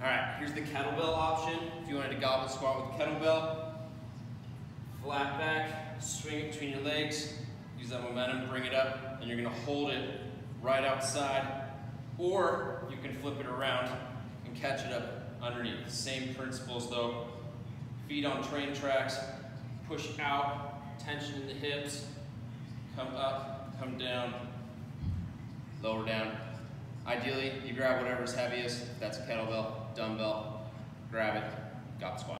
Alright, here's the kettlebell option. If you wanted to goblet squat with a kettlebell, flat back, swing it between your legs, use that momentum, bring it up, and you're going to hold it right outside, or you can flip it around and catch it up underneath. Same principles though, feet on train tracks, push out, tension in the hips, come up, come down, lower down. Ideally, you grab whatever's heaviest. If that's a kettlebell, dumbbell, grab it, goblet squat.